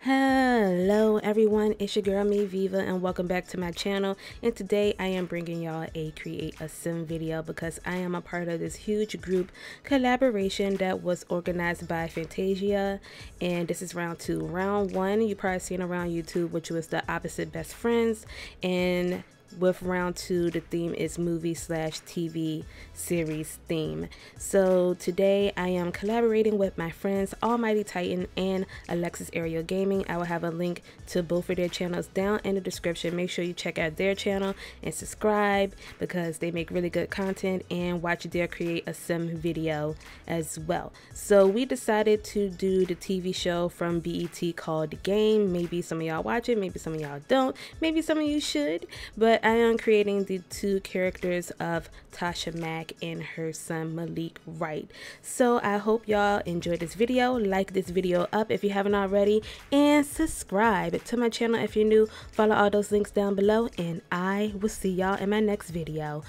Hello everyone, it's your girl Me Viva and welcome back to my channel. And today I am bringing y'all a create a sim video because I am a part of this huge group collaboration that was organized by Fantasia, and this is round two. Round one you probably seen around YouTube, which was the opposite best friends, and with round two the theme is movie slash TV series theme. So today I am collaborating with my friends Almighty Titan and Alexis Ariel Gaming. I will have a link to both of their channels down in the description. Make sure you check out their channel and subscribe because they make really good content, and watch their create a sim video as well. So we decided to do the TV show from BET called The Game. Maybe some of y'all watch it, maybe some of y'all don't, maybe some of you should, but I am creating the two characters of Tasha Mack and her son Malik Wright. So I hope y'all enjoyed this video. Like this video up if you haven't already, and subscribe to my channel if you're new. Follow all those links down below, and I will see y'all in my next video.